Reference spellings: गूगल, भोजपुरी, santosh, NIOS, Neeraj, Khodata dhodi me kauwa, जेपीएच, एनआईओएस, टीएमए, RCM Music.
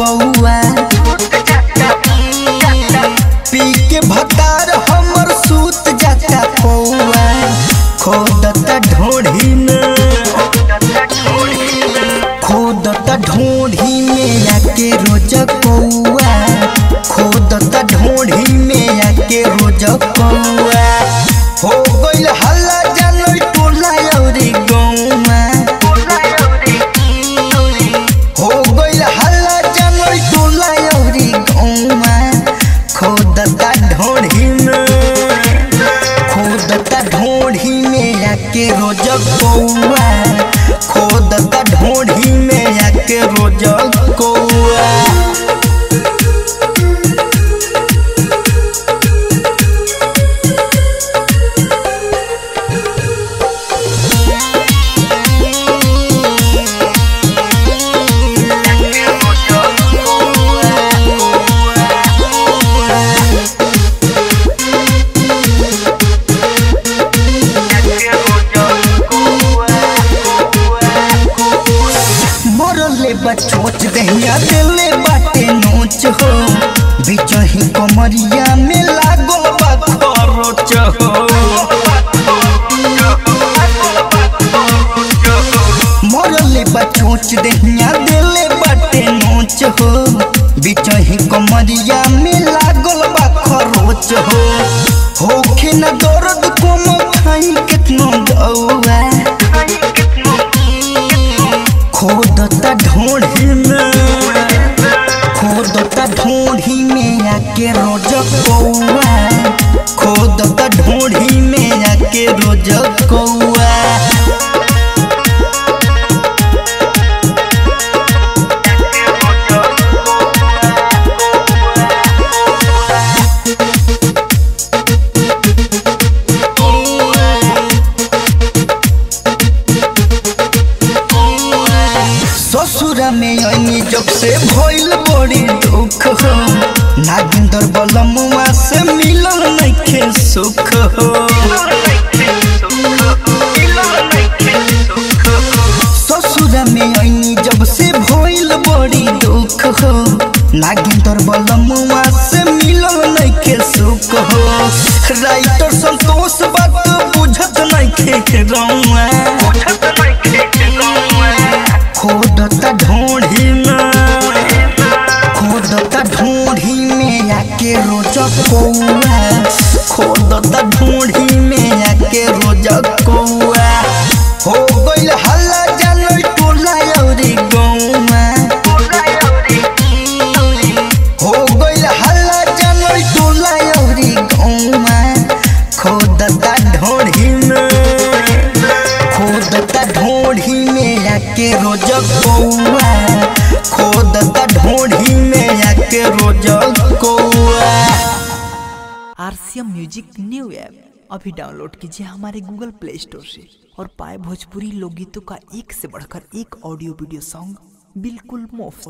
पौआ पी के भतार हमर सूत जाता पौआ खोदता ढोढ़ी में आके रोज पौआ खोदता ढोढ़ी में आके रोज पौआ हो गइल हल्ला के रोज कौआ खोदता ढोढ़ी में आके रोज कौआ। छोट दहिया दिले बाटे नोच हो बीच ही कमरिया में लागो रोच हो मरले बा छोच दहिया दिले बाटे नोच हो बीच ही कमरिया में लागल बा खरोच हो के न दर्द कम खाई कितनो गौआ खोदता ढोढ़ी में खोदता ढोढ़ी में आके रोज कौआ खोदता ढोढ़ी में आके रोज कौआ। ससुरा में अनी जब से भइल बड़ी दुख हो नागिंदर बलमुआ से मिलल नइखे सुख हो ससुरा में अनी जब से भइल बड़ी दुख हो नागिंदर बलमुआ से मिलल नइखे सुख हो राइटर संतोष बात बुझत नइखे रौआ खोदता ढोढ़ी में खोदता ढोढ़ी में आके रोज कौआ खोदता ढोढ़ी में आके रोज कौआ हो गइल हल्ला जानई टोला औरी गौआ हो गइल हल्ला जानई टोला औरी गौआ खोदता ढोढ़ी में खोदता ढोढ़ी में आके रोज कौआ खोदता ढोढ़ी में आके रोज कौआ। आरसीएम म्यूजिक न्यू ऐप अभी डाउनलोड कीजिए हमारे गूगल प्ले स्टोर से और पाए भोजपुरी लोकगीतों का एक से बढ़कर एक ऑडियो वीडियो सॉन्ग बिल्कुल मुफ्त।